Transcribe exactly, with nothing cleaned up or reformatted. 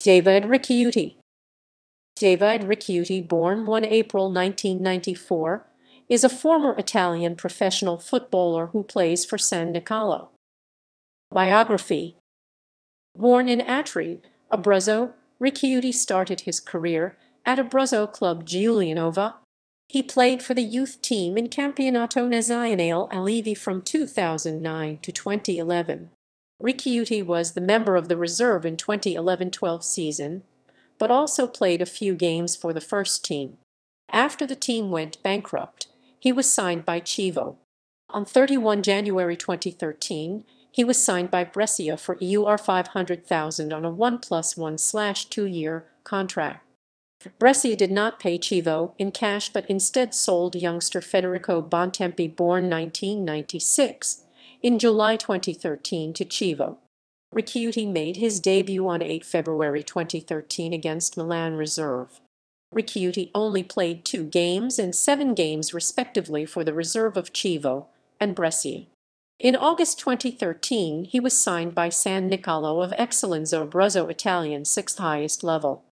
Davide Recchiuti. Davide Recchiuti, born the first of April nineteen ninety-four, is a former Italian professional footballer who plays for San Nicolò. Biography. Born in Atri, Abruzzo, Recchiuti started his career at Abruzzo Club Giulianova. He played for the youth team in Campionato Nazionale Allievi from two thousand nine to twenty eleven. Recchiuti was the member of the reserve in twenty eleven twelve season, but also played a few games for the first team. After the team went bankrupt, he was signed by Chievo. On the thirty-first of January twenty thirteen, he was signed by Brescia for five hundred thousand euro on a one plus one slash two year contract. Brescia did not pay Chievo in cash but instead sold youngster Federico Bontempi, born nineteen ninety-six, in July twenty thirteen to Chievo. Recchiuti made his debut on the eighth of February twenty thirteen against Milan Reserve. Recchiuti only played two games and seven games respectively for the reserve of Chievo and Brescia. In August twenty thirteen, he was signed by San Nicolò of Eccellenza, Abruzzo Italian sixth highest level.